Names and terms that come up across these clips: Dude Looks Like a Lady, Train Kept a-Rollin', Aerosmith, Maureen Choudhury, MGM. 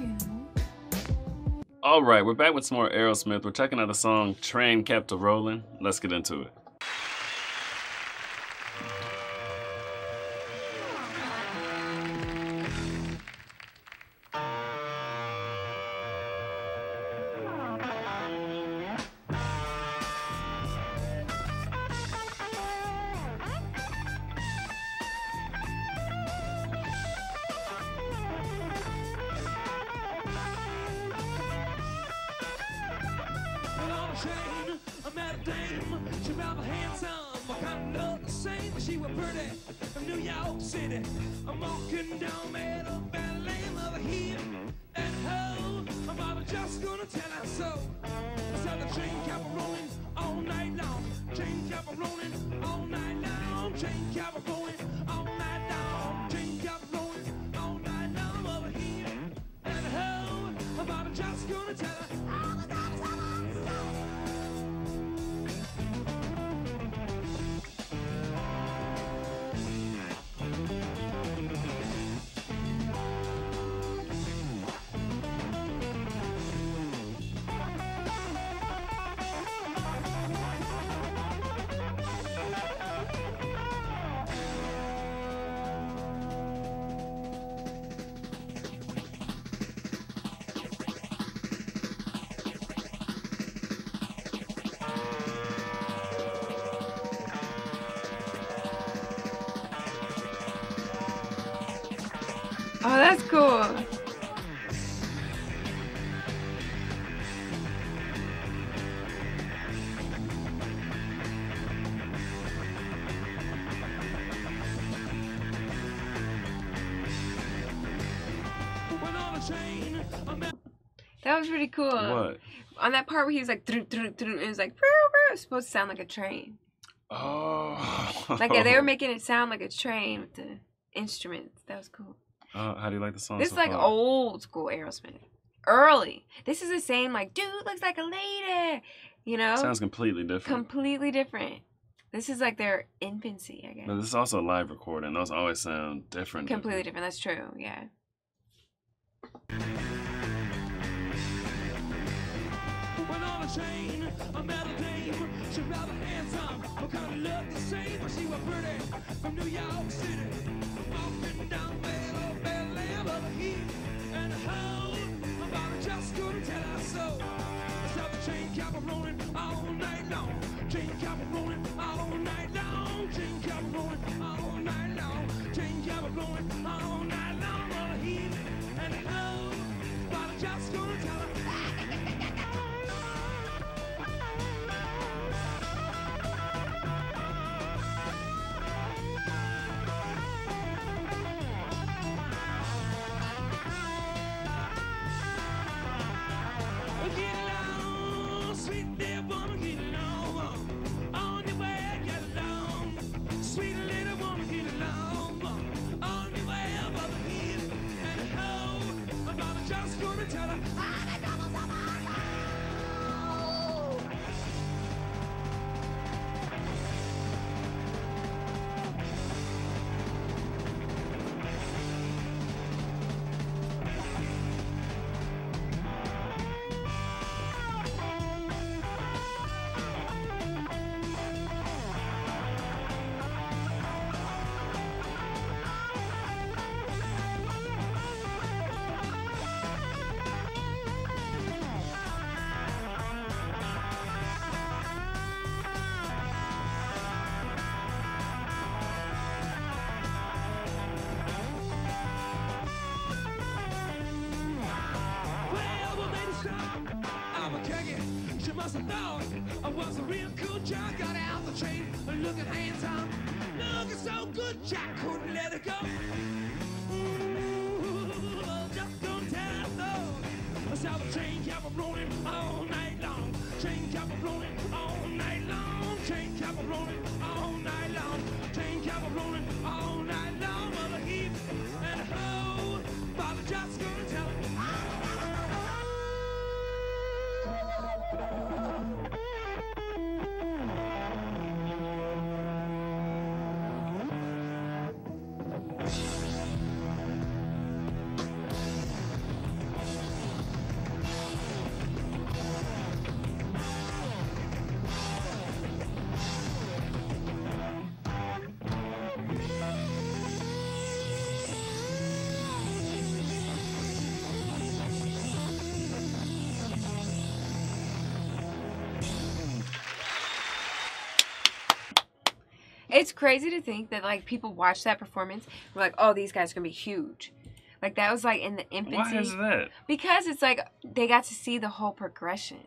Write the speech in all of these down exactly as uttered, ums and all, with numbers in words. you. All right, we're back with some more Aerosmith. We're checking out the song Train Kept a-Rollin'. Let's get into it. Train, I met a dame, she rather handsome, but kind of looked the same. She was pretty from New York City. I'm walking down Meadow Valley, over here at home. I'm probably just gonna tell her so. I said the train kept rolling all night long. Train kept rolling all night long. Train kept rolling all night long. Train kept rolling all night long, over here at home. I'm probably just gonna tell her. Oh, that's cool. That was really cool. What? On that part where he was like, droop, droop, droop, it was like, brr, brr, it was supposed to sound like a train. Oh. Like they were making it sound like a train with the instruments. That was cool. Uh, how do you like the song? This so is like far? Old school Aerosmith. Early. This is the same like, dude looks like a lady. You know? Sounds completely different. Completely different. This is like their infancy, I guess. But this is also a live recording. Those always sound different. Completely different. That's true. Yeah. When on a train, I met a dame. She rather handsome, but kind of looked the same. But she was pretty from New York City. Walking down there. So, stop the train kept a-rollin' all night long. Train kept a-rollin' all night long. Train kept a-rollin' all night long. Train kept a-rollin' all night long. All here and home, but I'm just gonna tell her. She must have thought I was a real cool chick. Got out the train, looking handsome, looking so good, I couldn't let her go. Ooh, just gonna tell her so. I saw the train kept a-rollin' all night long. Train kept a-rollin' all night long. Train kept a-rollin' all night long. Train kept a-rollin' all night long. Well, a heap and a hoe, but I'm just gonna tell her. It's crazy to think that, like, people watch that performance and we're like, oh, these guys are going to be huge. Like, that was, like, in the infancy. Why is that? Because it's, like, they got to see the whole progression.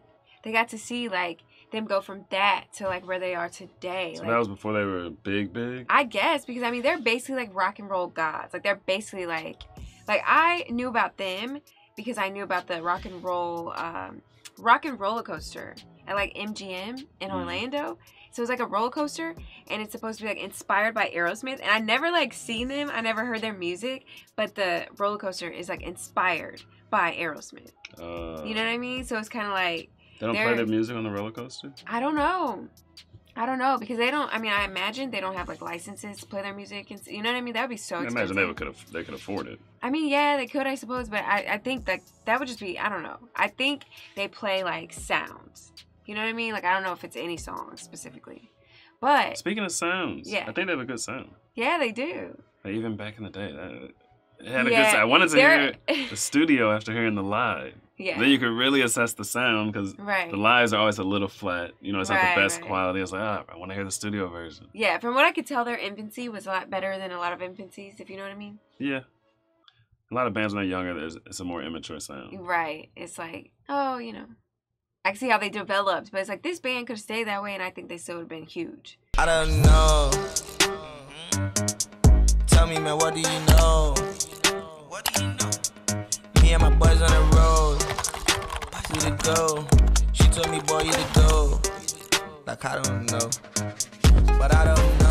They got to see, like, them go from that to, like, where they are today. So like, that was before they were big, big? I guess, because, I mean, they're basically, like, rock and roll gods. Like, they're basically, like... Like, I knew about them because I knew about the rock and roll... Um, rock and roller coaster at, like, M G M in mm. Orlando. So it's like a roller coaster, and it's supposed to be like inspired by Aerosmith. And I never like seen them. I never heard their music, but the roller coaster is like inspired by Aerosmith. Uh, you know what I mean? So it's kind of like they don't play their music on the roller coaster. I don't know. I don't know because they don't. I mean, I imagine they don't have like licenses to play their music. And you know what I mean? That would be so expensive. I imagine they could have. They could afford it. I mean, yeah, they could, I suppose. But I, I think that that would just be. I don't know. I think they play like sounds. You know what I mean? Like, I don't know if it's any song specifically. But... Speaking of sounds, yeah. I think they have a good sound. Yeah, they do. Like, even back in the day, that, it had yeah, a good sound. I wanted to hear the studio after hearing the live. Yeah. Then you could really assess the sound, because right. the lives are always a little flat. You know, it's right, not the best right. quality. It's like, ah, oh, I want to hear the studio version. Yeah, from what I could tell, their infancy was a lot better than a lot of infancies, if you know what I mean. Yeah. A lot of bands when they're younger, it's a more immature sound. Right. It's like, oh, you know. I can see how they developed, but it's like this band could stay that way, and I think they still would have been huge. I don't know. Tell me, man, what do you know? What do you know? Me and my boys on the road. We to go. She told me, boy, you to go. Like, I don't know. But I don't know.